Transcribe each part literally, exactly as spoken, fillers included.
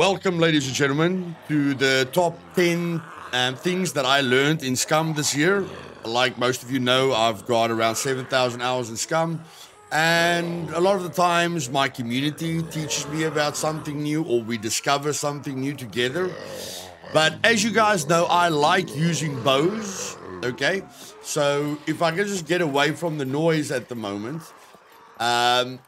Welcome, ladies and gentlemen, to the top ten um, things that I learned in Scum this year. Like most of you know, I've got around seven thousand hours in Scum. And a lot of the times my community teaches me about something new or we discover something new together. But as you guys know, I like using bows, okay? So if I can just get away from the noise at the moment, um,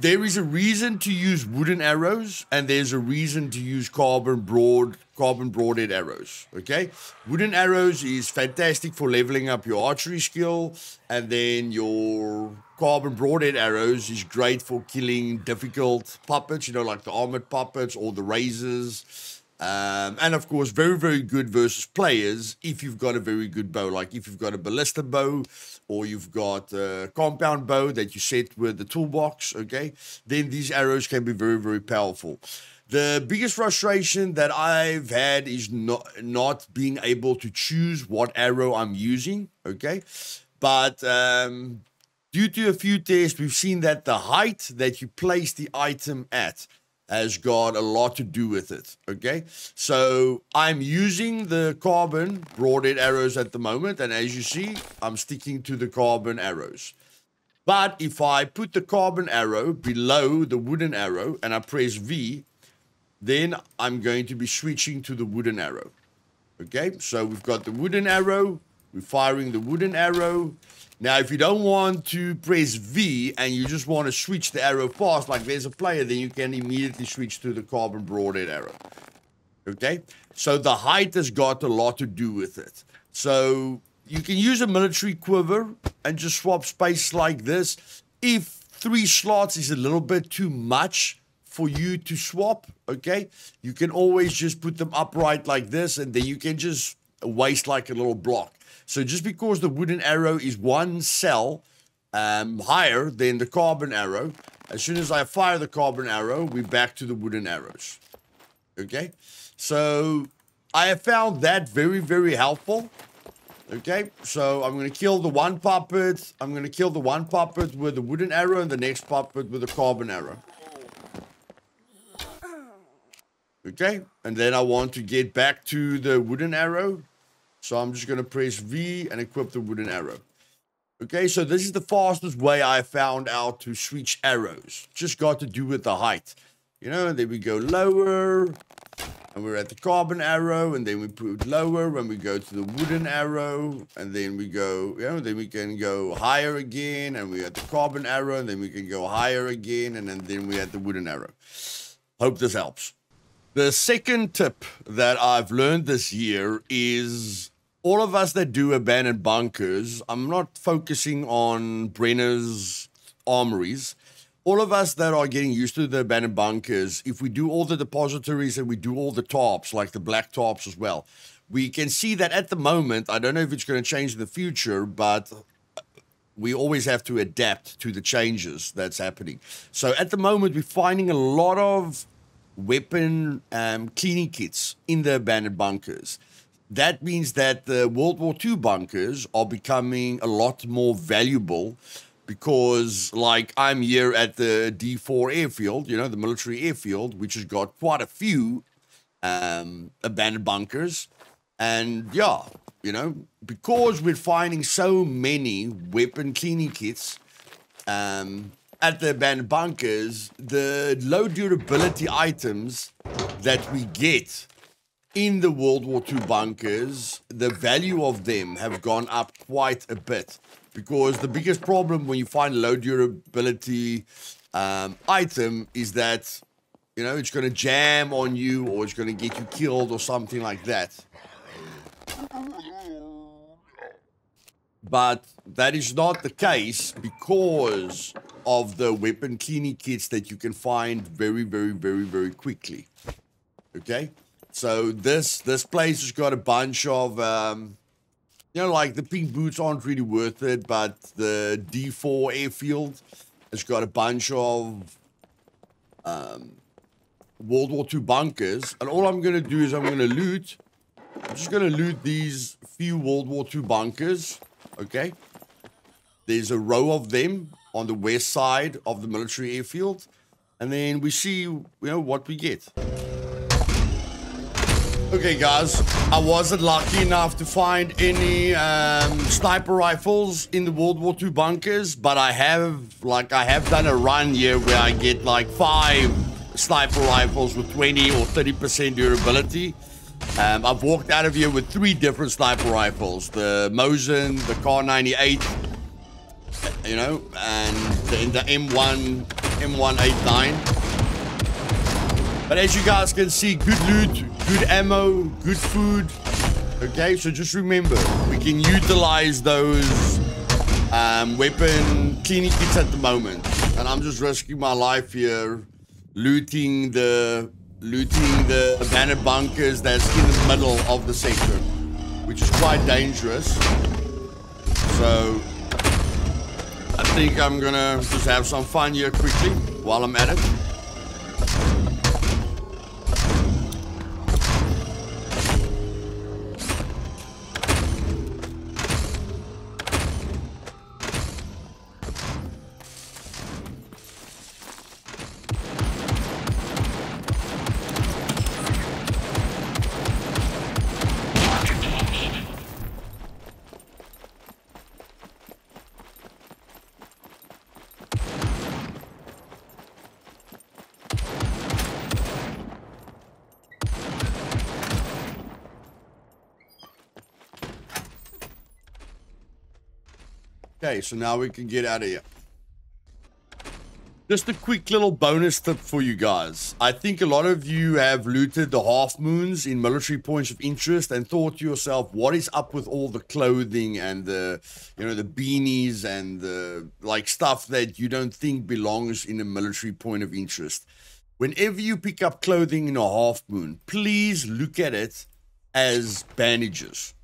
there is a reason to use wooden arrows, and there's a reason to use carbon broad, carbon broadhead arrows, okay? Wooden arrows is fantastic for leveling up your archery skill, and then your carbon broadhead arrows is great for killing difficult puppets, you know, like the armored puppets or the razors, um, and of course, very, very good versus players if you've got a very good bow, like if you've got a ballista bow, or you've got a compound bow that you set with the toolbox, okay, then these arrows can be very, very powerful. The biggest frustration that I've had is not, not being able to choose what arrow I'm using, okay? But um, due to a few tests, we've seen that the height that you place the item at has got a lot to do with it, okay? So I'm using the carbon broadhead arrows at the moment, and as you see, I'm sticking to the carbon arrows. But if I put the carbon arrow below the wooden arrow and I press V, then I'm going to be switching to the wooden arrow, okay? So we've got the wooden arrow, we're firing the wooden arrow. Now, if you don't want to press V and you just want to switch the arrow fast, like there's a player, then you can immediately switch to the carbon broadhead arrow. Okay? So the height has got a lot to do with it. So you can use a military quiver and just swap space like this. If three slots is a little bit too much for you to swap, okay, you can always just put them upright like this, and then you can just waste like a little block. So just because the wooden arrow is one cell um, higher than the carbon arrow, as soon as I fire the carbon arrow, we're back to the wooden arrows. Okay? So I have found that very, very helpful. Okay? So I'm going to kill the one puppet. I'm going to kill the one puppet with the wooden arrow and the next puppet with the carbon arrow. Okay? And then I want to get back to the wooden arrow. So I'm just going to press V and equip the wooden arrow. Okay, so this is the fastest way I found out to switch arrows. Just got to do with the height. You know, and then we go lower, and we're at the carbon arrow, and then we put lower, and we go to the wooden arrow, and then we go, you know, then we can go higher again, and we're at the carbon arrow, and then we can go higher again, and then, then we're at the wooden arrow. Hope this helps. The second tip that I've learned this year is... all of us that do abandoned bunkers, I'm not focusing on Brenner's Armories. All of us that are getting used to the abandoned bunkers, if we do all the depositories and we do all the tops, like the black tops as well, we can see that at the moment, I don't know if it's going to change in the future, but we always have to adapt to the changes that's happening. So at the moment, we're finding a lot of weapon um, cleaning kits in the abandoned bunkers. That means that the World War Two bunkers are becoming a lot more valuable because, like, I'm here at the D four airfield, you know, the military airfield, which has got quite a few um, abandoned bunkers. And, yeah, you know, because we're finding so many weapon cleaning kits um, at the abandoned bunkers, the low-durability items that we get in the World War Two bunkers, the value of them have gone up quite a bit because the biggest problem when you find low durability um, item is that, you know, it's going to jam on you or it's going to get you killed or something like that. But that is not the case because of the weapon cleaning kits that you can find very, very, very, very quickly. Okay? So this this place has got a bunch of, um, you know, like the pink boots aren't really worth it, but the D four airfield has got a bunch of um, World War Two bunkers. And all I'm going to do is I'm going to loot. I'm just going to loot these few World War Two bunkers, okay? There's a row of them on the west side of the military airfield. And then we see, you know, what we get. Okay, guys, I wasn't lucky enough to find any um, sniper rifles in the World War Two bunkers, but I have, like, I have done a run here where I get, like, five sniper rifles with twenty or thirty percent durability. Um, I've walked out of here with three different sniper rifles, the Mosin, the Kar ninety-eight, you know, and the, the M one, M one eighty-nine. But as you guys can see, good loot, good ammo, good food. Okay, so just remember, we can utilize those um, weapon cleaning kits at the moment. And I'm just risking my life here, looting the looting the abandoned bunkers that's in the middle of the sector, which is quite dangerous. So I think I'm gonna just have some fun here quickly while I'm at it. Okay, so now we can get out of here. Just a quick little bonus tip for you guys. I think a lot of you have looted the half moons in military points of interest and thought to yourself, what is up with all the clothing and the, you know, the beanies and the, like, stuff that you don't think belongs in a military point of interest. Whenever you pick up clothing in a half moon, please look at it as bandages.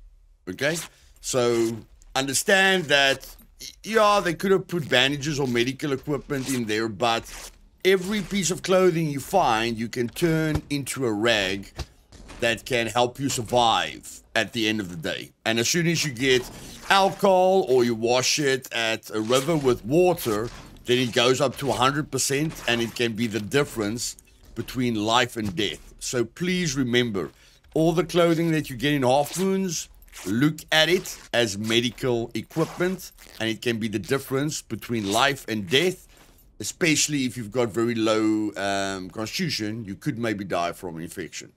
Okay? So understand that, yeah, they could have put bandages or medical equipment in there, but every piece of clothing you find, you can turn into a rag that can help you survive at the end of the day. And as soon as you get alcohol or you wash it at a river with water, then it goes up to one hundred percent and it can be the difference between life and death. So please remember, all the clothing that you get in half moons, look at it as medical equipment, and it can be the difference between life and death, especially if you've got very low um, constitution. You could maybe die from an infection,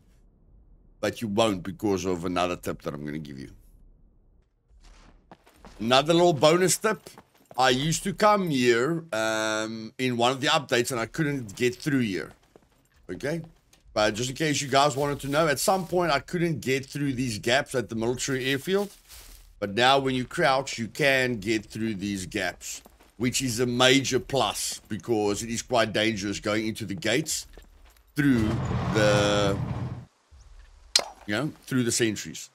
but you won't because of another tip that I'm going to give you. Another little bonus tip. I used to come here um, in one of the updates, and I couldn't get through here. Okay? But just in case you guys wanted to know, at some point I couldn't get through these gaps at the military airfield. But now when you crouch, you can get through these gaps, which is a major plus because it is quite dangerous going into the gates through the, you know, through the sentries.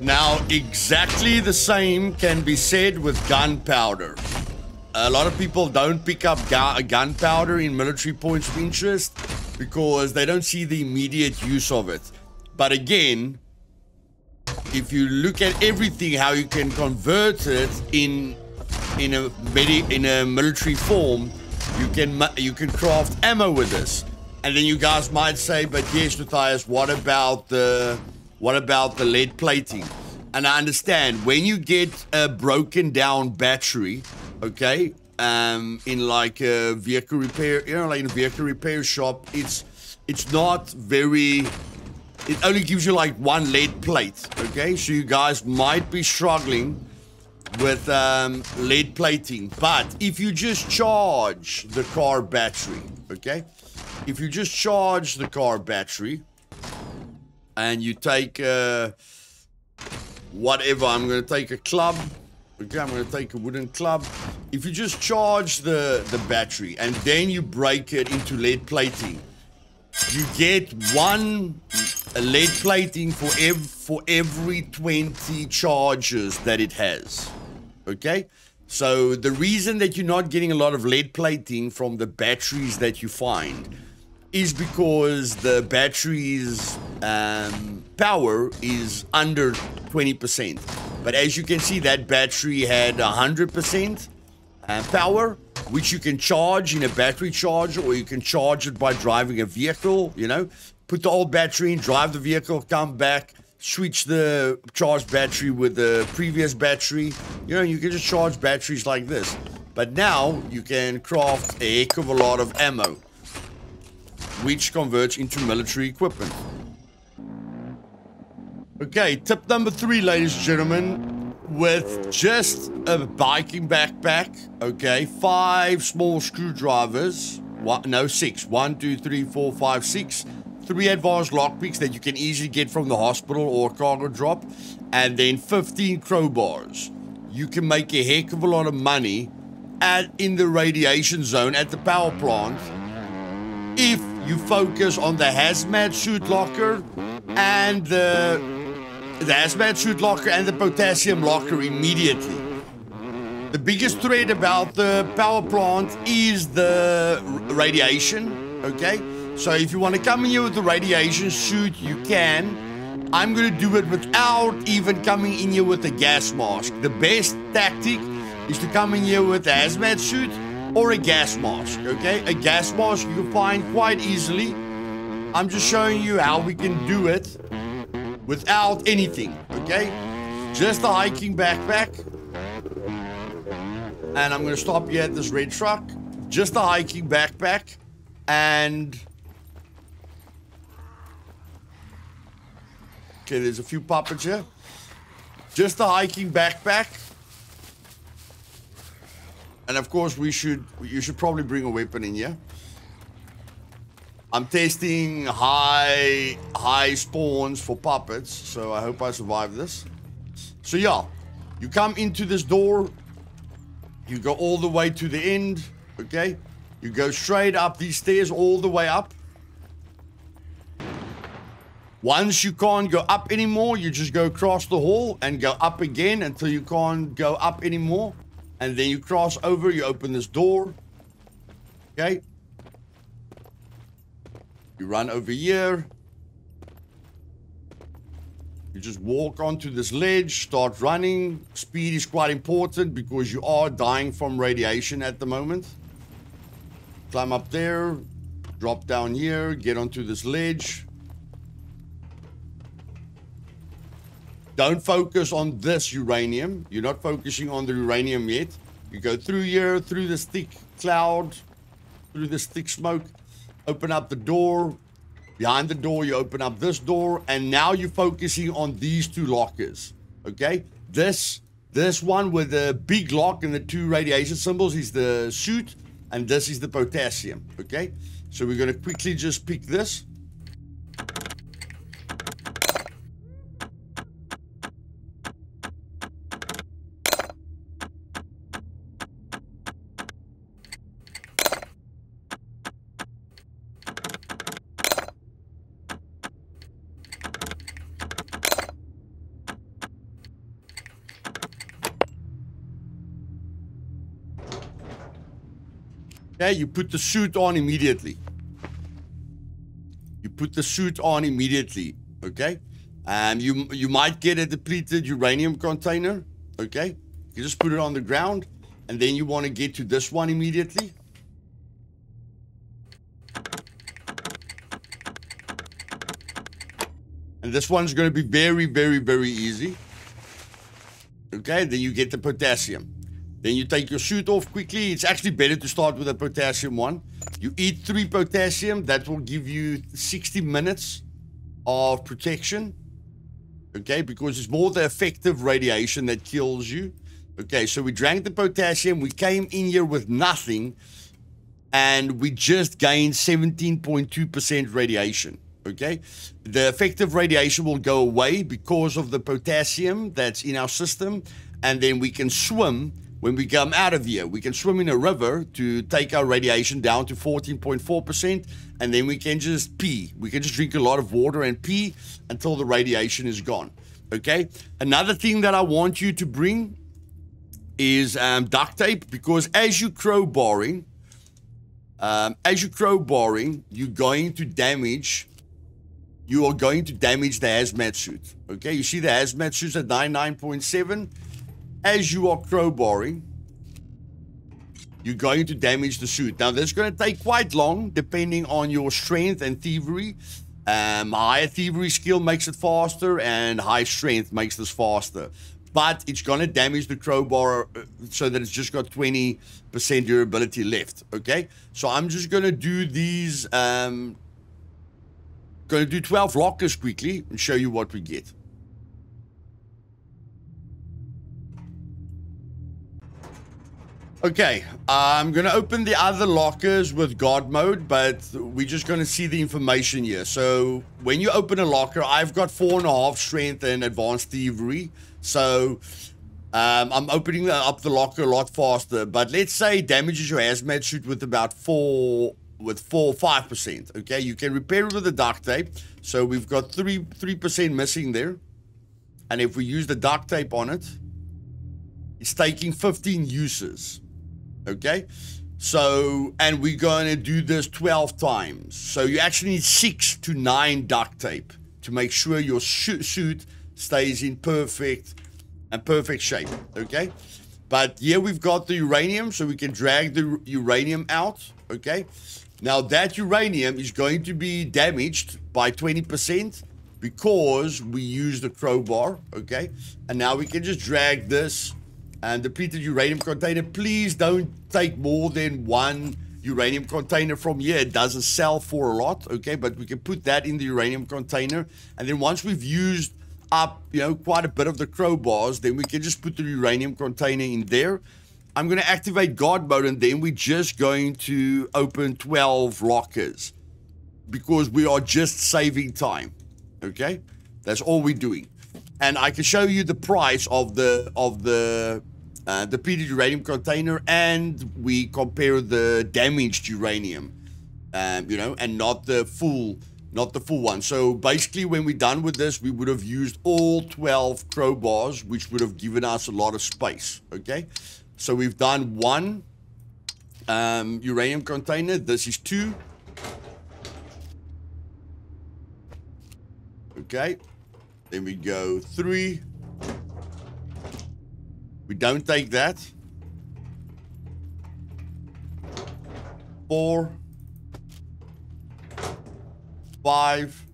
Now, exactly the same can be said with gunpowder. A lot of people don't pick up gu- gunpowder in military points of interest because they don't see the immediate use of it. But again, if you look at everything, how you can convert it in in a medi- in a military form, you can you can craft ammo with this. And then you guys might say, "But yes, Luthais, what about the what about the lead plating?" And I understand when you get a broken down battery, okay, um, in like a vehicle repair, you know, like in a vehicle repair shop, it's it's not very, it only gives you like one lead plate, okay? So you guys might be struggling with um, lead plating, but if you just charge the car battery, okay? If you just charge the car battery and you take uh, whatever, I'm gonna take a club. Okay, I'm going to take a wooden club. If you just charge the, the battery and then you break it into lead plating, you get one lead plating for, ev for every twenty charges that it has. Okay? So the reason that you're not getting a lot of lead plating from the batteries that you find is because the battery's um, power is under twenty percent. But as you can see, that battery had one hundred percent uh, power, which you can charge in a battery charger, or you can charge it by driving a vehicle, you know. Put the old battery in, drive the vehicle, come back, switch the charged battery with the previous battery. You know, you can just charge batteries like this. But now you can craft a heck of a lot of ammo, which converts into military equipment. Okay, tip number three, ladies and gentlemen, with just a biking backpack, okay, five small screwdrivers, one, no, six, one, two, three, four, five, six, three advanced lockpicks that you can easily get from the hospital or cargo drop, and then fifteen crowbars. You can make a heck of a lot of money at, in the radiation zone at the power plant if you focus on the hazmat suit locker and the, the hazmat suit locker and the potassium locker immediately. The biggest threat about the power plant is the radiation, okay? So if you want to come in here with the radiation suit, you can. I'm going to do it without even coming in here with a gas mask. The best tactic is to come in here with a hazmat suit or a gas mask, okay? A gas mask you can find quite easily. I'm just showing you how we can do it without anything, okay? Just the hiking backpack. And I'm going to stop here at this red truck. Just the hiking backpack and... Okay, there's a few puppets here. Just the hiking backpack. And of course we should, you should probably bring a weapon in here. I'm testing high, high spawns for puppets, so I hope I survive this. So yeah, you come into this door, you go all the way to the end, okay? You go straight up these stairs all the way up. Once you can't go up anymore, you just go across the hall and go up again until you can't go up anymore. And then you cross over, you open this door. Okay. You run over here. You just walk onto this ledge, start running. Speed is quite important because you are dying from radiation at the moment. Climb up there, drop down here, get onto this ledge. Don't focus on this uranium. You're not focusing on the uranium yet. You go through here, through this thick cloud, through this thick smoke. Open up the door. Behind the door, you open up this door. And now you're focusing on these two lockers. Okay? This, this one with the big lock and the two radiation symbols is the suit. And this is the potassium. Okay? So we're going to quickly just pick this. You put the suit on immediately. You put the suit on immediately, okay? And you you might get a depleted uranium container, okay? You just put it on the ground, and then you want to get to this one immediately. And this one's going to be very, very, very easy. Okay, then you get the potassium. Then you take your suit off quickly. It's actually better to start with a potassium one. You eat three potassium. That will give you sixty minutes of protection. Okay, because it's more the effective radiation that kills you. Okay, so we drank the potassium. We came in here with nothing. And we just gained seventeen point two percent radiation. Okay, the effective radiation will go away because of the potassium that's in our system. And then we can swim. When we come out of here, we can swim in a river to take our radiation down to fourteen point four percent, and then we can just pee. We can just drink a lot of water and pee until the radiation is gone, okay? Another thing that I want you to bring is um, duct tape, because as you crowbarring, um, as you crowbarring, you're going to damage, you are going to damage the hazmat suit, okay? You see the hazmat suit's at ninety-nine point seven. As you are crowbarring, you're going to damage the suit. Now, that's going to take quite long, depending on your strength and thievery. Um, higher thievery skill makes it faster, and high strength makes this faster. But it's going to damage the crowbar so that it's just got twenty percent durability left, okay? So I'm just going to do these, um, going to do twelve lockers quickly and show you what we get. Okay, I'm going to open the other lockers with God mode, but we're just going to see the information here. So when you open a locker, I've got four and a half strength and advanced thievery. So um, I'm opening up the locker a lot faster. But let's say damages your hazmat suit with about four, with four, five percent. Okay, you can repair it with the duct tape. So we've got three, three percent missing there, and if we use the duct tape on it, it's taking fifteen uses. Okay, so, and we're going to do this twelve times. So you actually need six to nine duct tape to make sure your suit stays in perfect and perfect shape. Okay, but here we've got the uranium, so we can drag the uranium out. Okay, now that uranium is going to be damaged by twenty percent because we used the crowbar. Okay, and now we can just drag this. And depleted uranium container, please don't take more than one uranium container from here. It doesn't sell for a lot, okay? But we can put that in the uranium container. And then once we've used up, you know, quite a bit of the crowbars, then we can just put the uranium container in there. I'm going to activate God mode, and then we're just going to open twelve lockers because we are just saving time, okay? That's all we're doing. And I can show you the price of the, of the... Uh, depleted uranium container, and we compare the damaged uranium, um, you know, and not the full, not the full one. So basically, when we're done with this, we would have used all twelve crowbars, which would have given us a lot of space. Okay, so we've done one um, uranium container. This is two. Okay, then we go three. We don't take that. Four. Five.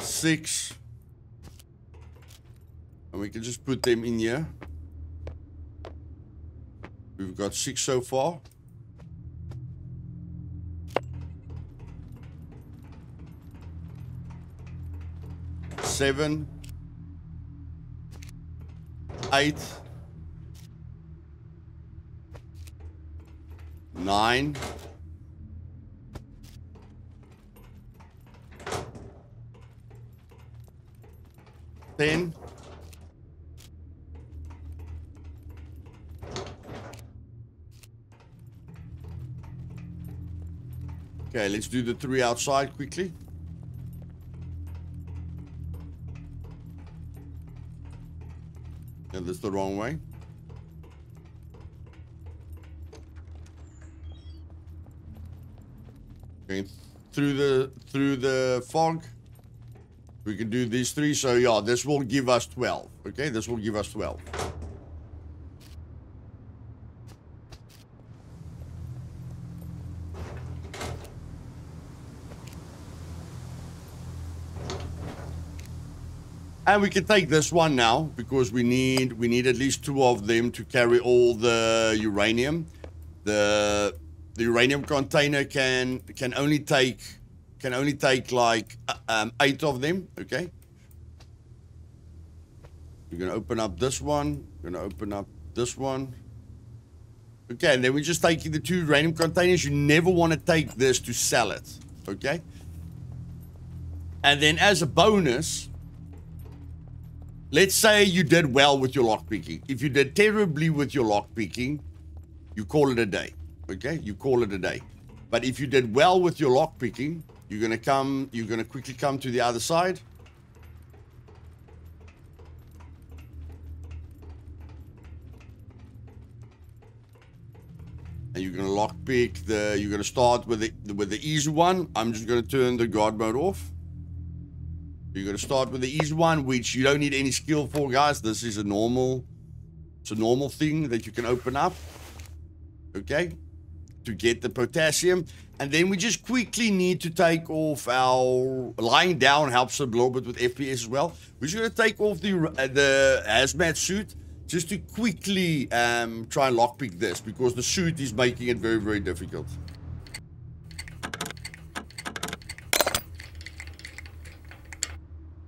Six. And we can just put them in here. We've got six so far. Seven, eight, nine, ten, okay, let's do the three outside quickly. No, that's the wrong way. Okay, through the through the fog, we can do these three. So yeah, this will give us twelve. Okay, this will give us twelve. And we can take this one now because we need we need at least two of them to carry all the uranium. The the uranium container can can only take can only take like uh, um, eight of them. Okay. We're gonna open up this one. We're gonna open up this one. Okay, and then we're just taking the two uranium containers. You never want to take this to sell it. Okay. And then as a bonus. Let's say you did well with your lockpicking. If you did terribly with your lockpicking, you call it a day. Okay? You call it a day. But if you did well with your lockpicking, you're gonna come, you're gonna quickly come to the other side. And you're gonna lockpick the you're gonna start with the with the easy one. I'm just gonna turn the guard mode off. You're going to start with the easy one, which you don't need any skill for, guys. This is a normal, it's a normal thing that you can open up, okay, to get the potassium. And then we just quickly need to take off our... Lying down helps a little bit with F P S as well. We're just going to take off the, uh, the hazmat suit just to quickly um, try and lockpick this, because the suit is making it very, very difficult.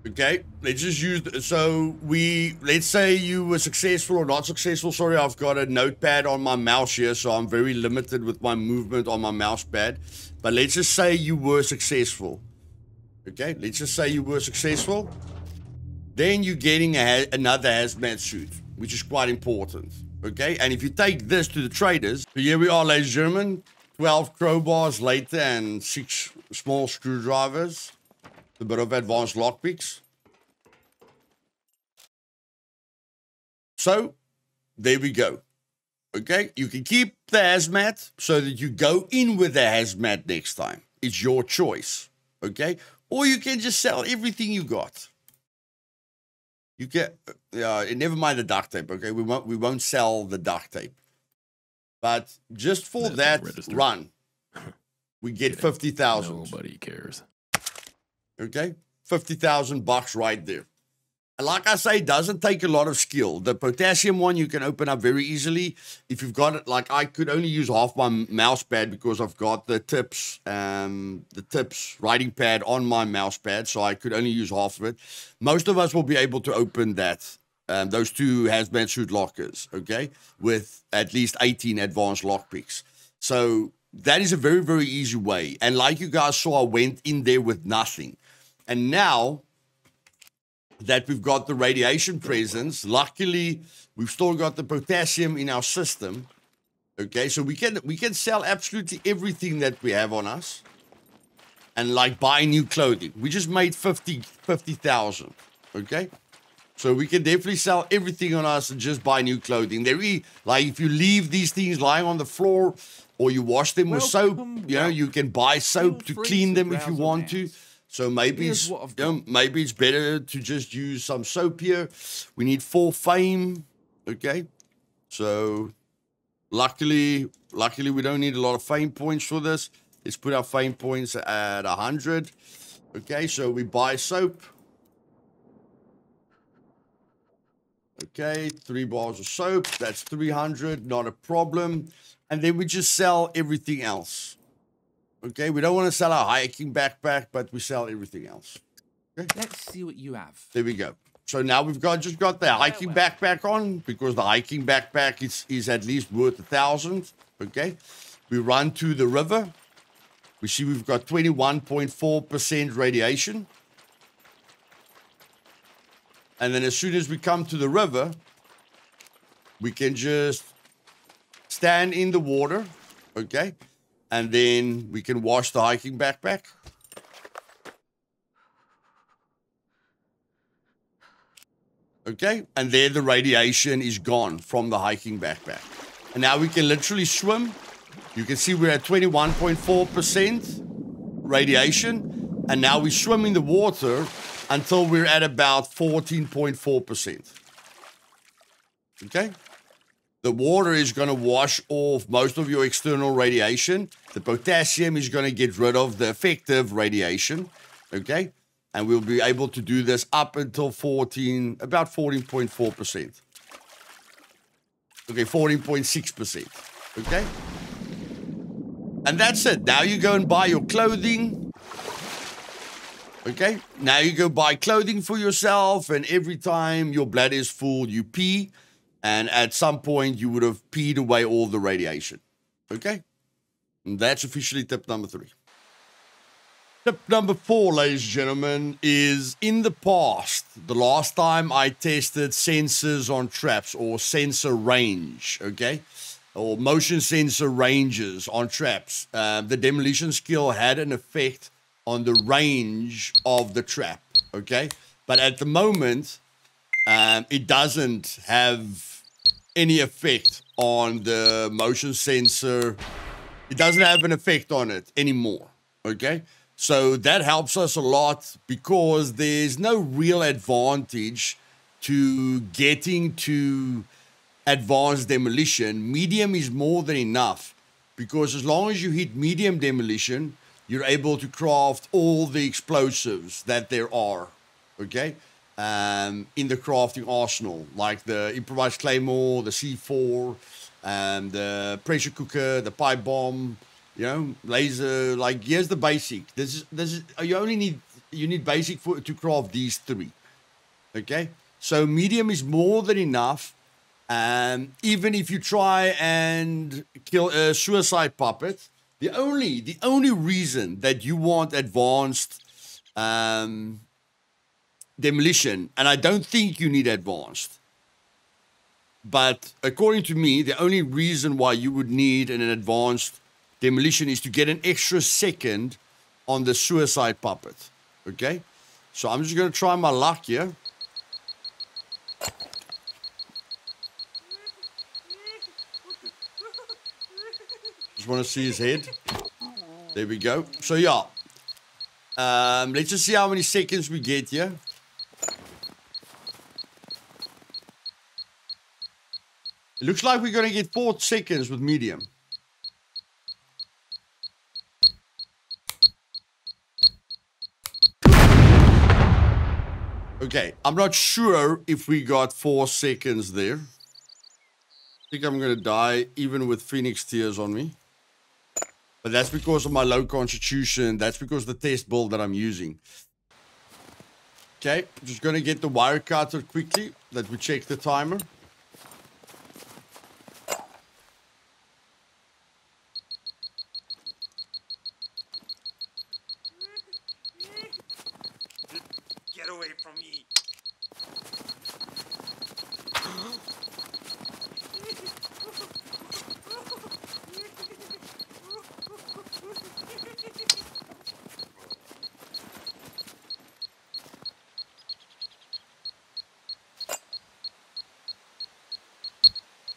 Okay, let's just use... The, so, we... Let's say you were successful or not successful. Sorry, I've got a notepad on my mouse here, so I'm very limited with my movement on my mouse pad. But let's just say you were successful. Okay, let's just say you were successful. Then you're getting a, another hazmat suit, which is quite important. Okay, and if you take this to the traders... So here we are, ladies and gentlemen. twelve crowbars later and six small screwdrivers. A bit of advanced lockpicks. So, there we go. Okay, you can keep the hazmat so that you go in with the hazmat next time. It's your choice. Okay, or you can just sell everything you got. You can, uh, never mind the duct tape. Okay, we won't we won't sell the duct tape. But just for that run, we get fifty thousand. Nobody cares. Okay, fifty thousand bucks right there. And like I say, it doesn't take a lot of skill. The potassium one, you can open up very easily. If you've got it, like I could only use half my mouse pad because I've got the tips, um, the tips writing pad on my mouse pad, so I could only use half of it. Most of us will be able to open that, um, those two hazmat suit lockers, okay, with at least eighteen advanced lockpicks. So that is a very, very easy way. And like you guys saw, I went in there with nothing. And now that we've got the radiation presence, luckily we've still got the potassium in our system. Okay, so we can we can sell absolutely everything that we have on us, and like buy new clothing. We just made fifty thousand. Okay, so we can definitely sell everything on us and just buy new clothing. There, is, like if you leave these things lying on the floor, or you wash them with soap, you know, you can buy soap to clean them if you want to. So maybe it's, you know, maybe it's better to just use some soap here. We need four fame, okay? So luckily, luckily we don't need a lot of fame points for this. Let's put our fame points at one hundred. Okay, so we buy soap. Okay, three bars of soap. That's three hundred, not a problem. And then we just sell everything else. Okay, we don't want to sell our hiking backpack, but we sell everything else. Okay? Let's see what you have. There we go. So now we've got just got the hiking backpack on, because the hiking backpack is, is at least worth a thousand. Okay, we run to the river. We see we've got twenty-one point four percent radiation. And then as soon as we come to the river, we can just stand in the water, okay? And then we can wash the hiking backpack. Okay, and there the radiation is gone from the hiking backpack. And now we can literally swim. You can see we're at twenty-one point four percent radiation. And now we swim in the water until we're at about fourteen point four percent. Okay? The water is going to wash off most of your external radiation. The potassium is going to get rid of the effective radiation, okay? And we'll be able to do this up until fourteen, about fourteen point four percent. Okay, fourteen point six percent, okay? And that's it. Now you go and buy your clothing, okay? Now you go buy clothing for yourself, and every time your bladder is full, you pee. And at some point, you would have peed away all the radiation. Okay? And that's officially tip number three. Tip number four, ladies and gentlemen, is in the past, the last time I tested sensors on traps or sensor range, okay? Or motion sensor ranges on traps. Uh, the demolition skill had an effect on the range of the trap, okay? But at the moment... Um, it doesn't have any effect on the motion sensor. It doesn't have an effect on it anymore, okay? So that helps us a lot because there's no real advantage to getting to advanced demolition. Medium is more than enough because as long as you hit medium demolition, you're able to craft all the explosives that there are, okay, um, in the crafting arsenal, like the improvised claymore, the C four, and the pressure cooker, the pipe bomb, you know, laser. Like, here's the basic. This is this is you only need you need basic for to craft these three, okay. So medium is more than enough. Um, even if you try and kill a suicide puppet, the only the only reason that you want advanced um, demolition, and I don't think you need advanced, but according to me, the only reason why you would need an advanced demolition is to get an extra second on the suicide puppet. Okay, so I'm just going to try my luck here. Just want to see his head. There we go. So yeah, um, let's just see how many seconds we get here. It looks like we're going to get four seconds with medium. Okay, I'm not sure if we got four seconds there. I think I'm going to die even with Phoenix Tears on me. But that's because of my low constitution. That's because of the test build that I'm using. Okay, I'm just going to get the wire cutter quickly. Let me check the timer.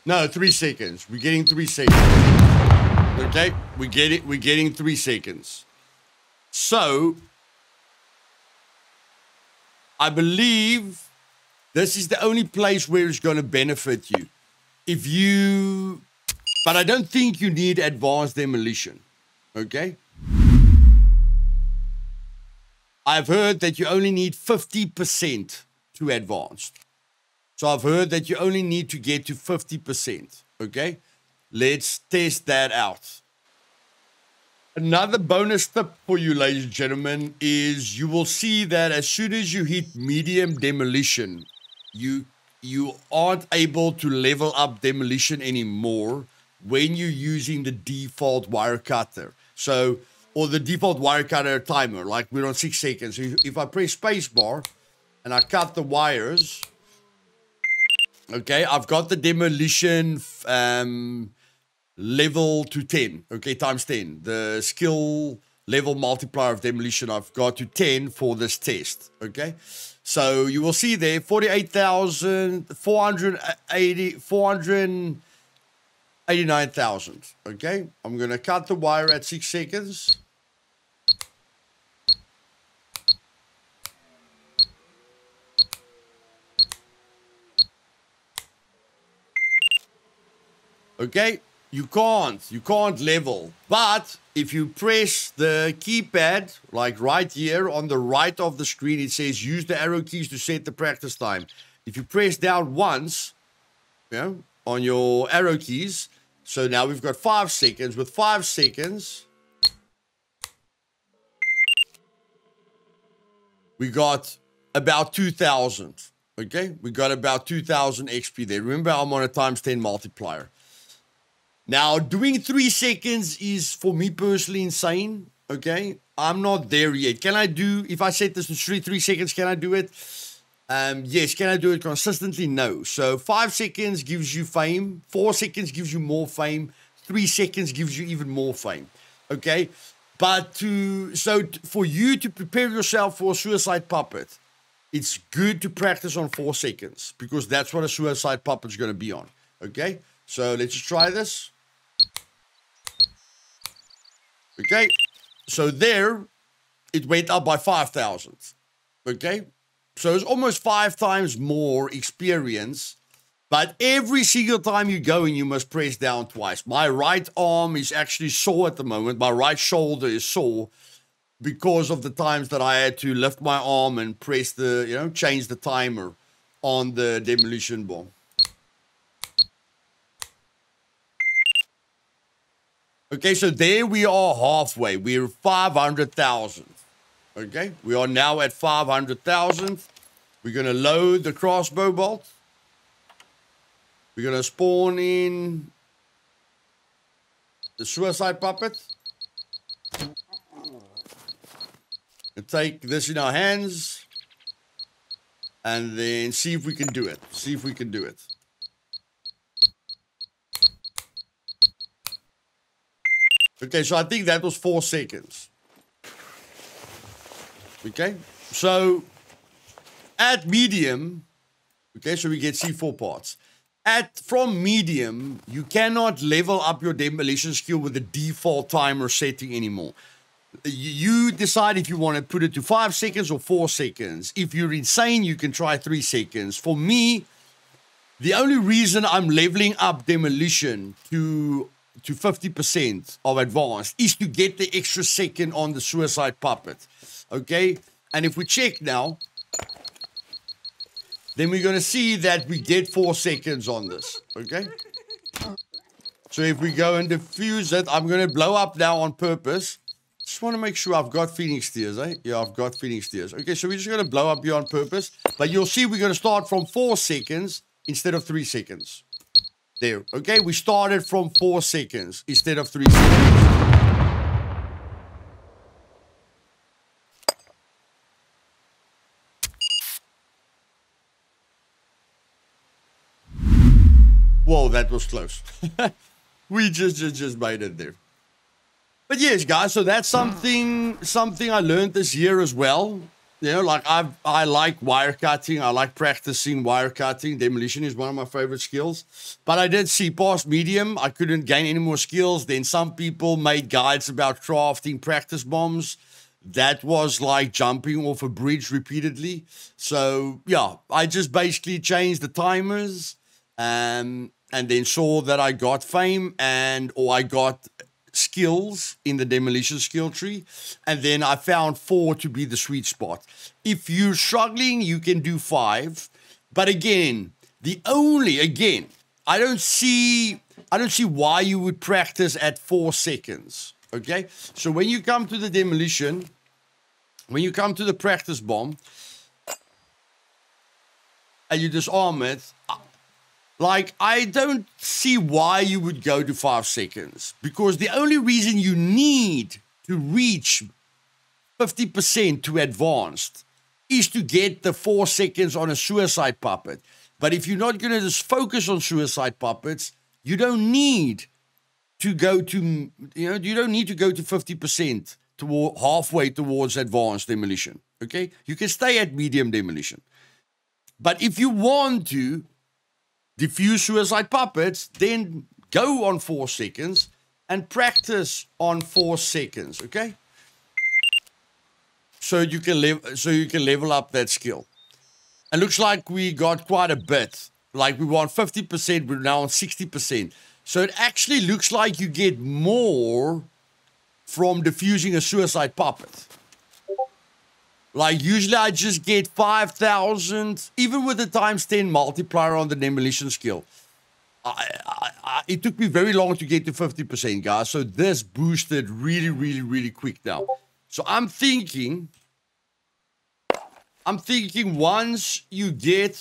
No, three seconds. We're getting three seconds. Okay, we get it. We're getting three seconds. So, I believe this is the only place where it's going to benefit you. If you, but I don't think you need advanced demolition. Okay. I've heard that you only need fifty percent to advanced. So I've heard that you only need to get to fifty percent, okay? Let's test that out. Another bonus tip for you, ladies and gentlemen, is you will see that as soon as you hit medium demolition, you, you aren't able to level up demolition anymore when you're using the default wire cutter. So, or the default wire cutter timer, like we're on six seconds. If, if I press spacebar and I cut the wires... Okay, I've got the demolition um, level to ten, okay, times ten. The skill level multiplier of demolition, I've got to ten for this test, okay? So you will see there, forty-eight thousand, four hundred eighty, four hundred eighty-nine thousand, okay? I'm going to cut the wire at six seconds. Okay, you can't, you can't level. But if you press the keypad, like right here on the right of the screen, it says use the arrow keys to set the practice time. If you press down once, you know, on your arrow keys, so now we've got five seconds. With five seconds, we got about two thousand, okay? We got about two thousand X P there. Remember, I'm on a times ten multiplier. Now, doing three seconds is, for me personally, insane, okay? I'm not there yet. Can I do, if I set this to three, three seconds, can I do it? Um, yes. Can I do it consistently? No. So, five seconds gives you fame. Four seconds gives you more fame. Three seconds gives you even more fame, okay? But to, so for you to prepare yourself for a suicide puppet, it's good to practice on four seconds because that's what a suicide puppet's going to be on, okay? So, let's just try this. Okay. So, there, it went up by five thousand. Okay? So it's almost five times more experience. But every single time you go in, you must press down twice. My right arm is actually sore at the moment. My right shoulder is sore because of the times that I had to lift my arm and press the, you know, change the timer on the demolition bomb. Okay, so there we are halfway. We're five hundred thousand. Okay, we are now at five hundred thousand. We're going to load the crossbow bolt. We're going to spawn in the suicide puppet. And take this in our hands. And then see if we can do it. See if we can do it. Okay, so I think that was four seconds. Okay, so at medium, okay, so we get C four parts. At from medium, you cannot level up your demolition skill with the default timer setting anymore. You decide if you want to put it to five seconds or four seconds. If you're insane, you can try three seconds. For me, the only reason I'm leveling up demolition to to fifty percent of advanced is to get the extra second on the suicide puppet. Okay, and if we check now, then we're going to see that we get four seconds on this. Okay, so if we go and diffuse it, I'm going to blow up now on purpose. Just want to make sure I've got Phoenix Tears, eh? Yeah, I've got Phoenix Tears. Okay, so we're just going to blow up here on purpose, but you'll see we're going to start from four seconds instead of three seconds. There, okay, we started from four seconds instead of three seconds. Whoa, that was close. We just, just, just made it there. But yes, guys, so that's something, something I learned this year as well. You know, like I I like wire cutting. I like practicing wire cutting. Demolition is one of my favorite skills. But I did see past medium. I couldn't gain any more skills. Then some people made guides about crafting practice bombs. That was like jumping off a bridge repeatedly. So, yeah, I just basically changed the timers um, and then saw that I got fame and or I got... skills in the demolition skill tree, and then I found four to be the sweet spot. If you're struggling, you can do five, but again, the only again I don't see I don't see why you would practice at four seconds. Okay, so when you come to the demolition, when you come to the practice bomb and you disarm it, like, I don't see why you would go to five seconds, because the only reason you need to reach fifty percent to advanced is to get the four seconds on a suicide puppet. But if you're not going to just focus on suicide puppets, you don't need to go to, you know, you don't need to go to fifty percent toward halfway towards advanced demolition. Okay, you can stay at medium demolition. But if you want to diffuse suicide puppets, then go on four seconds and practice on four seconds, okay? So you can level, so you can level up that skill. It looks like we got quite a bit. Like we want fifty percent, we're now on sixty percent. So it actually looks like you get more from diffusing a suicide puppet. Like, usually I just get five thousand, even with the times ten multiplier on the demolition skill. I, I, I, it took me very long to get to fifty percent, guys. So this boosted really, really, really quick now. So I'm thinking, I'm thinking once you get,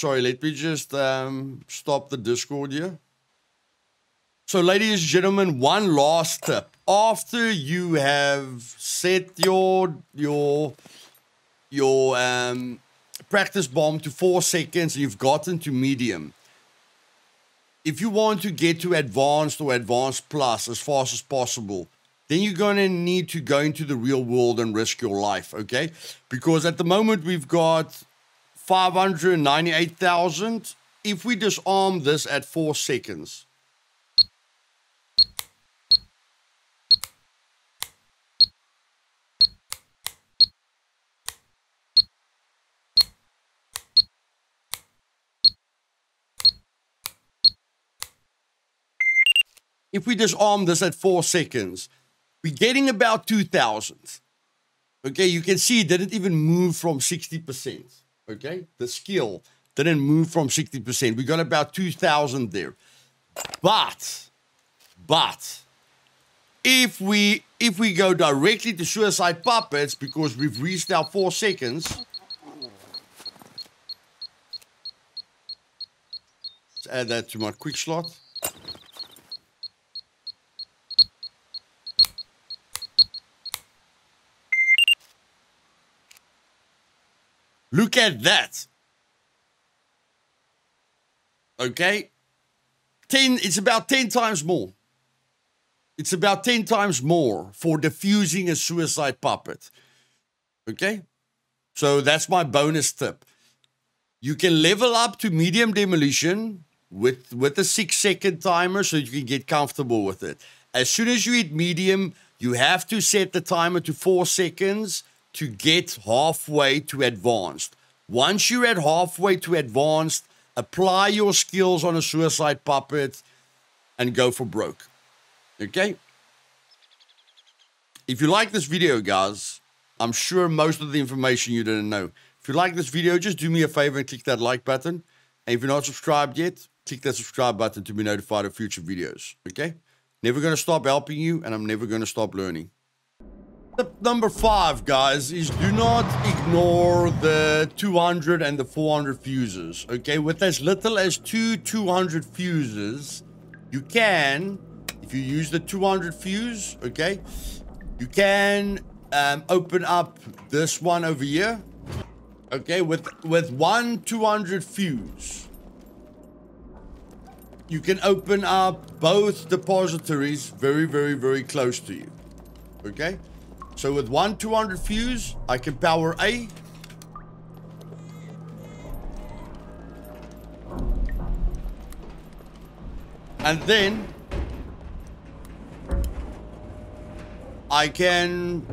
sorry, let me just um, stop the Discord here. So, ladies and gentlemen, one last tip. After you have set your, your, your um, practice bomb to four seconds and you've gotten to medium, if you want to get to advanced or advanced plus as fast as possible, then you're going to need to go into the real world and risk your life, okay? Because at the moment we've got five hundred ninety-eight thousand. If we disarm this at four seconds, if we disarm this at four seconds, we're getting about two thousand. Okay, you can see it didn't even move from sixty percent. Okay, the skill didn't move from sixty percent. We got about two thousand there. But, but, if we, if we go directly to Suicide Puppets, because we've reached our four seconds, let's add that to my quick slot. Look at that. Okay. ten, it's about ten times more. It's about ten times more for defusing a suicide puppet. Okay. So that's my bonus tip. You can level up to medium demolition with, with a six second timer so you can get comfortable with it. As soon as you hit medium, you have to set the timer to four seconds to get halfway to advanced. Once you're at halfway to advanced, apply your skills on a suicide puppet and go for broke. Okay? If you like this video, guys, I'm sure most of the information you didn't know. If you like this video, just do me a favor and click that like button. And if you're not subscribed yet, click that subscribe button to be notified of future videos. Okay? Never going to stop helping you, and I'm never going to stop learning. Tip number five, guys, is do not ignore the two hundred and the four hundred fuses. Okay, with as little as two two hundred fuses, you can, if you use the two hundred fuse, okay, you can um, open up this one over here. Okay, with, with one two hundred fuse, you can open up both depositories very, very, very close to you. Okay? So with one two hundred fuse, I can power A. And then I can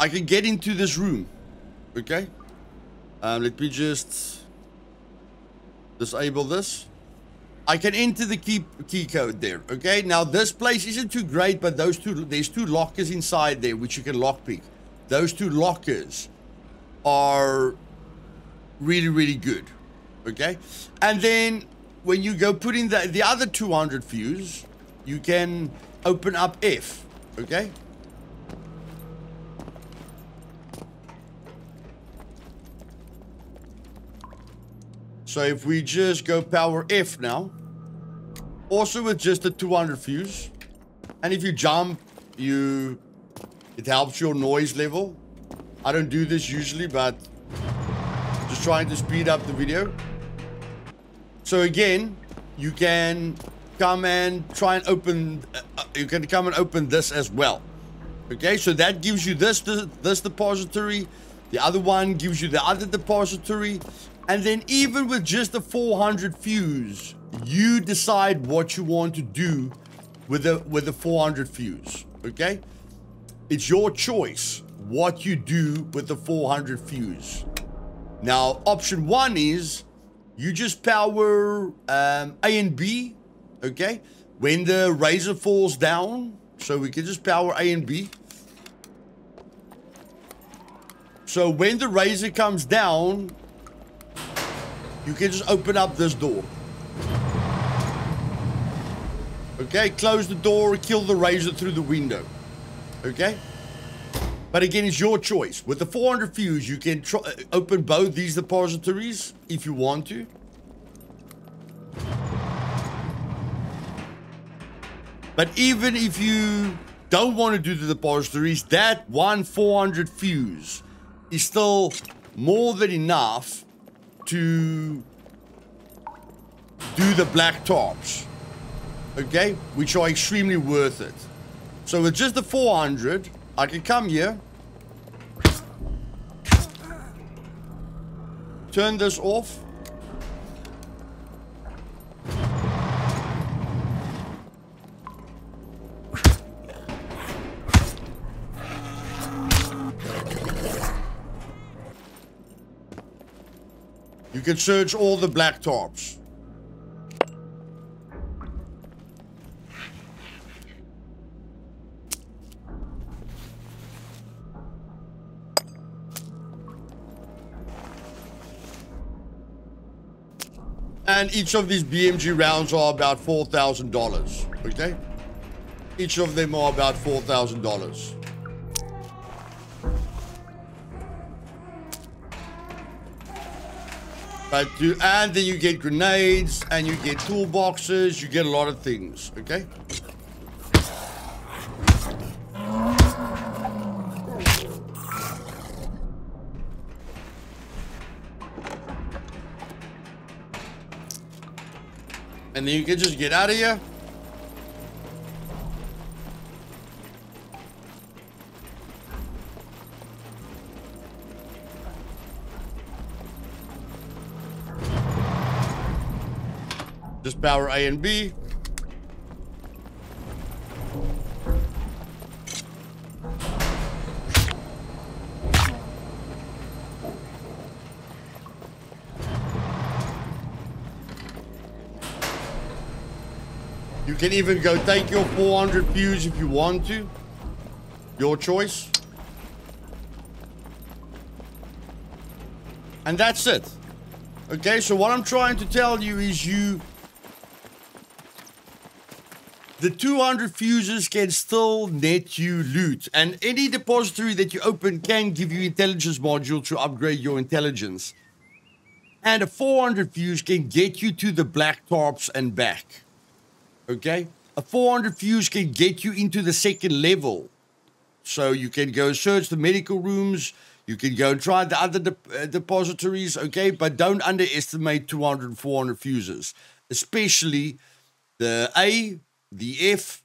I can get into this room. Okay. Um, let me just disable this. I can enter the key, key code there, okay? Now, this place isn't too great, but those two, there's two lockers inside there, which you can lockpick. Those two lockers are really, really good, okay? And then when you go put in the, the other two hundred fuse, you can open up F, okay? So if we just go power F now, also with just the two hundred fuse, and if you jump, you it helps your noise level. I don't do this usually, but just trying to speed up the video. So again, you can come and try and open, uh, you can come and open this as well. Okay, so that gives you this, this, this depository. The other one gives you the other depository. And then even with just the four hundred fuse, you decide what you want to do with the, with the four hundred fuse, okay? It's your choice what you do with the four hundred fuse. Now, option one is you just power um, A and B, okay? When the razor falls down, so we can just power A and B. So when the razor comes down, you can just open up this door. Okay, close the door, kill the razor through the window. Okay? But again, it's your choice. With the four hundred fuse, you can try, open both these depositories if you want to. But even if you don't want to do the depositories, that one four hundred fuse is still more than enough to do the black tops, okay, which are extremely worth it. So with just the four hundred, I can come here, turn this off, you can search all the black tops. And each of these B M G rounds are about four thousand dollars, okay? Each of them are about four thousand dollars. But you, and then you get grenades, and you get toolboxes, you get a lot of things, okay? And then you can just get out of here. Just power A and B. You can even go take your four hundred pews if you want to. Your choice. And that's it. Okay, so what I'm trying to tell you is you... The two hundred fuses can still net you loot, and any depository that you open can give you intelligence module to upgrade your intelligence. And a four hundred fuse can get you to the black tarps and back. Okay? A four hundred fuse can get you into the second level. So you can go search the medical rooms, you can go and try the other de uh, depositories, okay? But don't underestimate two hundred and four hundred fuses, especially the A, the F,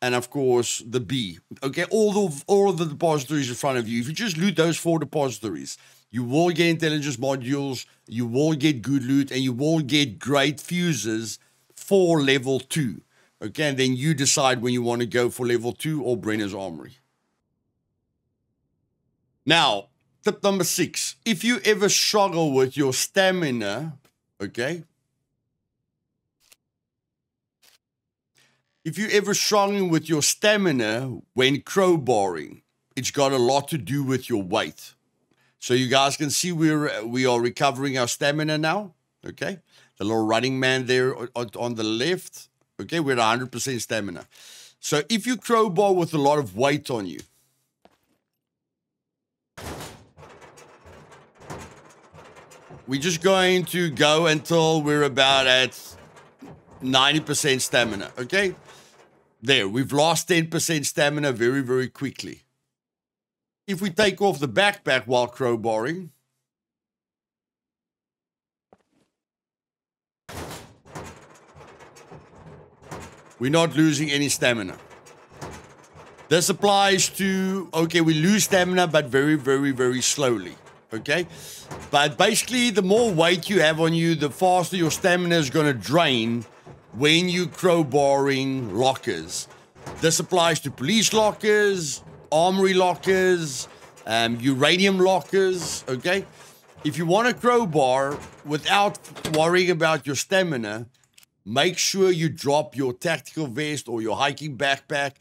and of course the B. Okay, all the all of the depositories in front of you. If you just loot those four depositories, you will get intelligence modules, you will get good loot, and you will get great fuses for level two. Okay, and then you decide when you want to go for level two or Brenner's Armory. Now, tip number six. If you ever struggle with your stamina, okay. If you ever struggling with your stamina when crowbarring, it's got a lot to do with your weight. So you guys can see we're, we are recovering our stamina now, okay? The little running man there on the left, okay? We're at one hundred percent stamina. So if you crowbar with a lot of weight on you, we're just going to go until we're about at ninety percent stamina, okay? There, we've lost ten percent stamina very, very quickly. If we take off the backpack while crowbarring, we're not losing any stamina. This applies to, okay, we lose stamina, but very, very, very slowly, okay? But basically, the more weight you have on you, the faster your stamina is going to drain when you crowbarring lockers. This applies to police lockers, armory lockers, um, uranium lockers, okay? If you want to crowbar without worrying about your stamina, make sure you drop your tactical vest or your hiking backpack.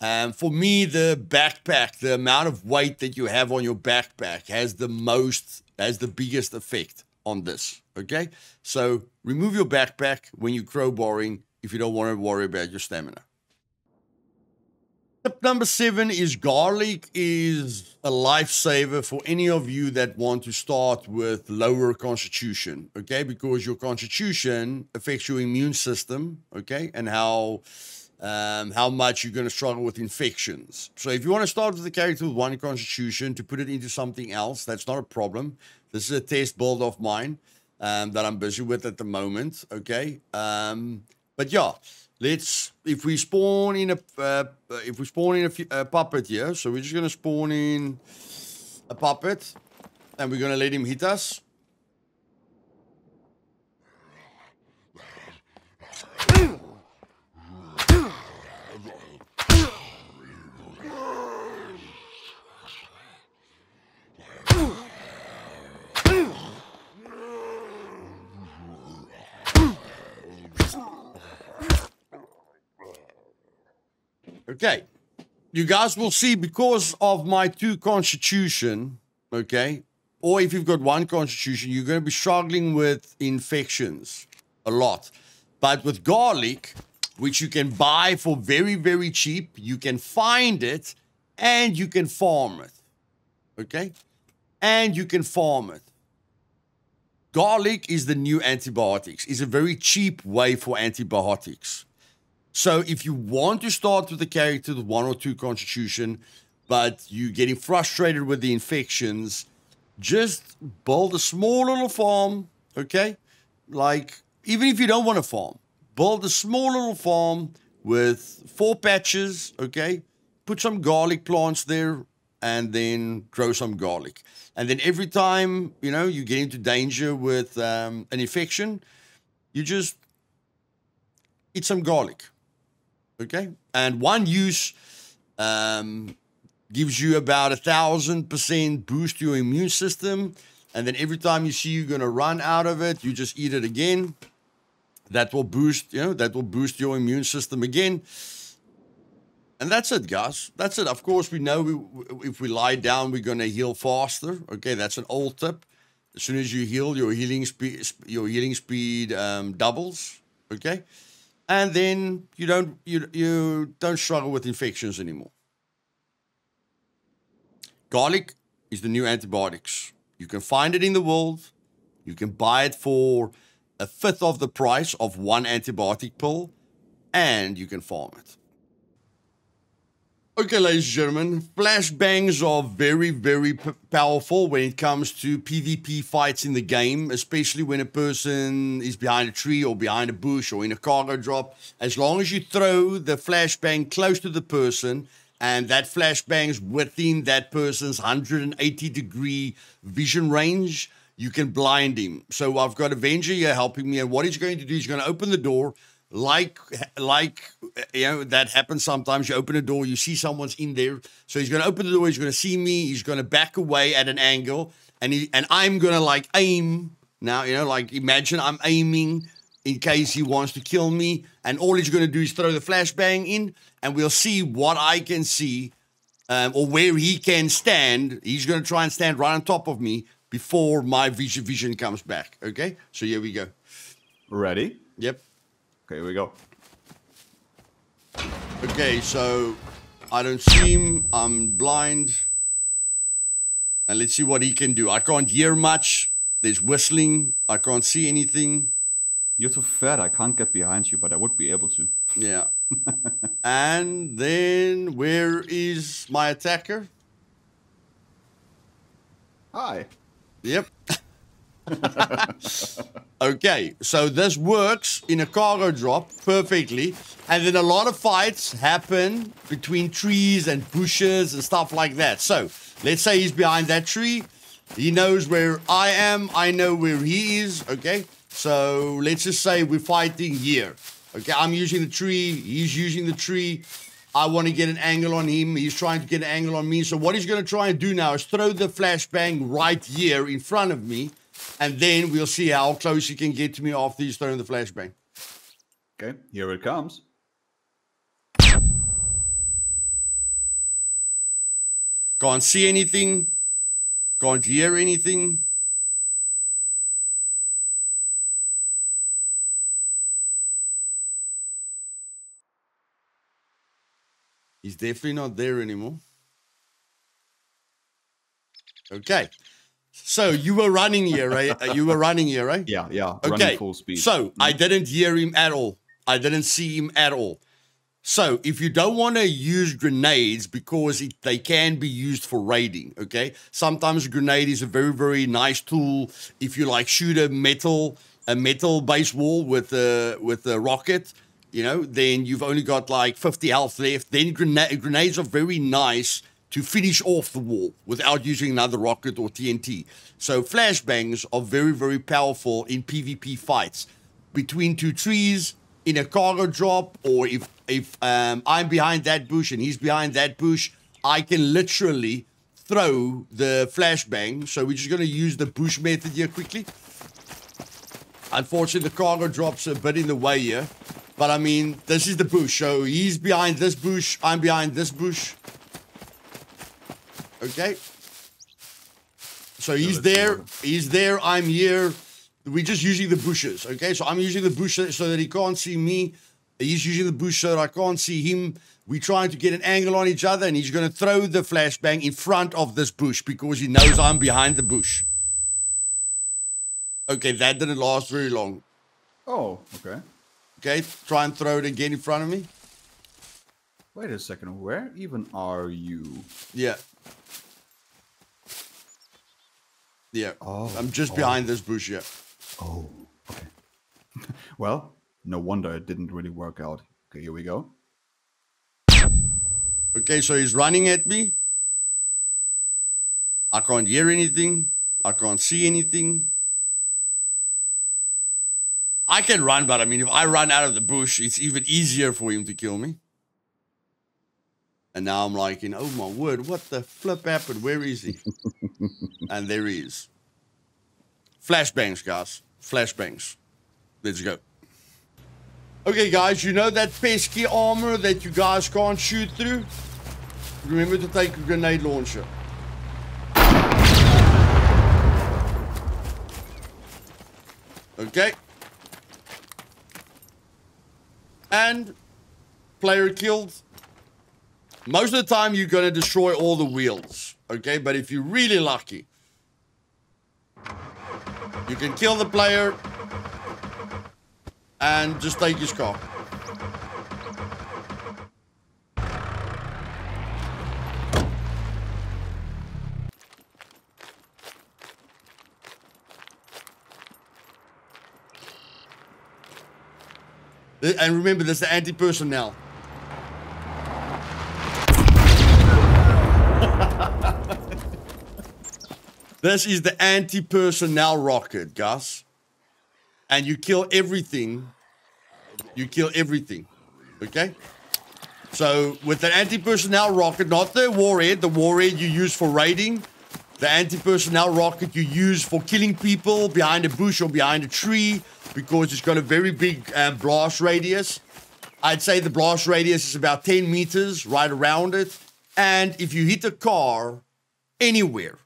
Um, for me, the backpack, the amount of weight that you have on your backpack has the most, has the biggest effect on this, okay? So remove your backpack when you crowbarring if you don't want to worry about your stamina. Tip number seven is garlic is a lifesaver for any of you that want to start with lower constitution, okay? Because your constitution affects your immune system, okay? And how um, how much you're going to struggle with infections. So if you want to start with the character with one constitution to put it into something else, that's not a problem. This is a test build of mine um, that I'm busy with at the moment, okay? Um, but yeah, let's, if we spawn in a, uh, if we spawn in a, a puppet here, so we're just going to spawn in a puppet, and we're going to let him hit us. Okay, you guys will see because of my two constitution, okay, or if you've got one constitution, you're going to be struggling with infections, a lot. But with garlic, which you can buy for very, very cheap, you can find it and you can farm it. Okay? And you can farm it. Garlic is the new antibiotics. It's a very cheap way for antibiotics. So if you want to start with a character with one or two constitution, but you're getting frustrated with the infections, just build a small little farm, okay? Like, even if you don't want to farm, build a small little farm with four patches, okay? Put some garlic plants there, and then grow some garlic. And then every time, you know, you get into danger with um, an infection, you just eat some garlic, okay? And one use um, gives you about a thousand percent boost to your immune system. And then every time you see you're gonna run out of it, you just eat it again. That will boost, you know, that will boost your immune system again. And that's it, guys. That's it. Of course, we know we, if we lie down, we're going to heal faster. Okay, that's an old tip. As soon as you heal, your healing speed, your healing speed um, doubles. Okay, and then you don't you you don't struggle with infections anymore. Garlic is the new antibiotics. You can find it in the world. You can buy it for a fifth of the price of one antibiotic pill, and you can farm it. Okay, ladies and gentlemen, flashbangs are very, very p powerful when it comes to PvP fights in the game, especially when a person is behind a tree or behind a bush or in a cargo drop. As long as you throw the flashbang close to the person and that flashbang's within that person's one hundred eighty degree vision range, you can blind him. So I've got Avenger here helping me, and what he's going to do, he's going to open the door. Like, like, you know, that happens sometimes. You open a door, you see someone's in there. So he's going to open the door. He's going to see me. He's going to back away at an angle. And he, and I'm going to, like, aim now, you know, like, imagine I'm aiming in case he wants to kill me. And all he's going to do is throw the flashbang in, and we'll see what I can see um, or where he can stand. He's going to try and stand right on top of me before my vision, vision comes back. Okay? So here we go. Ready? Yep. Okay, here we go. Okay, so I don't see him. I'm blind. And let's see what he can do. I can't hear much. There's whistling. I can't see anything. You're too fat. I can't get behind you, but I would be able to. Yeah. And then where is my attacker? Hi. Yep. Okay, so this works in a cargo drop perfectly, and then a lot of fights happen between trees and bushes and stuff like that. So let's say he's behind that tree. He knows where I am. I know where he is. Okay, so let's just say we're fighting here. Okay, I'm using the tree. He's using the tree. I want to get an angle on him. He's trying to get an angle on me. So what he's going to try and do now is throw the flashbang right here in front of me. And then we'll see how close he can get to me after he's thrown the flashbang. Okay, here it comes. Can't see anything. Can't hear anything. He's definitely not there anymore. Okay. So you were running here, right? You were running here, right? Yeah, yeah. Okay. Running full speed. So I didn't hear him at all. I didn't see him at all. So if you don't want to use grenades, because it, they can be used for raiding, okay? Sometimes a grenade is a very, very nice tool. If you, like, shoot a metal, a metal base wall with a with a rocket, you know, then you've only got like fifty health left. Then grena grenades are very nice to finish off the wall without using another rocket or T N T. So flashbangs are very, very powerful in PvP fights. Between two trees, in a cargo drop, or if, if um, I'm behind that bush and he's behind that bush, I can literally throw the flashbang. So we're just gonna use the bush method here quickly. Unfortunately, the cargo drops a bit in the way here, but I mean, this is the bush. So he's behind this bush, I'm behind this bush. Okay, so he's there, he's there, I'm here, We're just using the bushes, okay? So I'm using the bush so that he can't see me. He's using the bush so that I can't see him. We're trying to get an angle on each other, and he's going to throw the flashbang in front of this bush because he knows I'm behind the bush. Okay, that didn't last very long. Oh, okay. Okay, try and throw it again in front of me. Wait a second, where even are you? Yeah. Yeah, oh, I'm just oh. behind this bush, yeah. Oh, okay. Well, no wonder it didn't really work out. Okay, here we go. Okay, so he's running at me. I can't hear anything. I can't see anything. I can run, but I mean, if I run out of the bush, it's even easier for him to kill me. And now I'm like, oh my word, what the flip happened? Where is he? And there he is. Flashbangs, guys. Flashbangs. Let's go. Okay, guys, you know that pesky armor that you guys can't shoot through? Remember to take a grenade launcher. Okay. And player killed. Most of the time, you're going to destroy all the wheels, okay? But if you're really lucky, you can kill the player and just take his car. And remember, that's the anti-personnel. This is the anti-personnel rocket, Gus. And you kill everything. You kill everything. Okay? So, with the anti-personnel rocket, not the warhead, the warhead you use for raiding. The anti-personnel rocket you use for killing people behind a bush or behind a tree because it's got a very big um, blast radius. I'd say the blast radius is about ten meters right around it. And if you hit a car anywhere,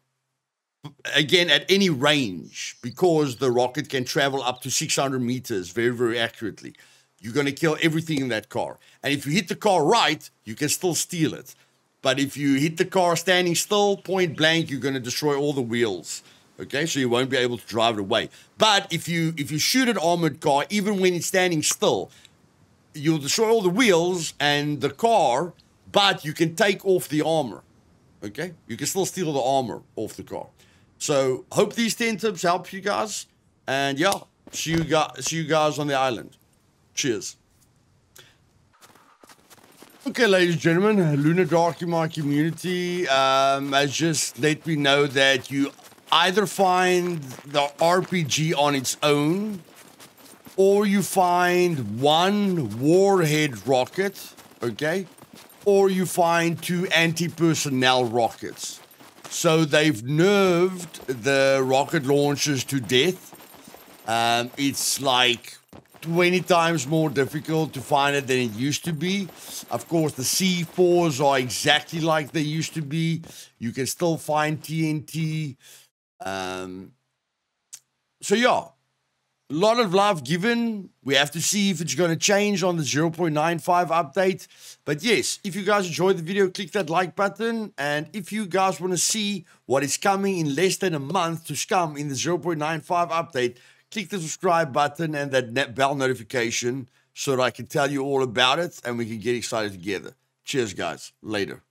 again, at any range, because the rocket can travel up to six hundred meters very, very accurately. You're going to kill everything in that car. And if you hit the car right, you can still steal it. But if you hit the car standing still, point blank, you're going to destroy all the wheels. Okay, so you won't be able to drive it away. But if you, if you shoot an armored car, even when it's standing still, you'll destroy all the wheels and the car, but you can take off the armor. Okay, you can still steal the armor off the car. So, hope these ten tips help you guys. And yeah, see you guys, see you guys on the island. Cheers. Okay, ladies and gentlemen, Lunar Dark in my community um, has just let me know that you either find the R P G on its own, or you find one warhead rocket, okay? Or you find two anti-personnel rockets. So they've nerfed the rocket launchers to death. Um, it's like twenty times more difficult to find it than it used to be. Of course, the C fours are exactly like they used to be. You can still find T N T. Um, so yeah, a lot of love given. We have to see if it's going to change on the zero point nine five update. But yes, if you guys enjoyed the video, click that like button. And if you guys want to see what is coming in less than a month to Scum in the zero point nine five update, click the subscribe button and that bell notification so that I can tell you all about it and we can get excited together. Cheers, guys. Later.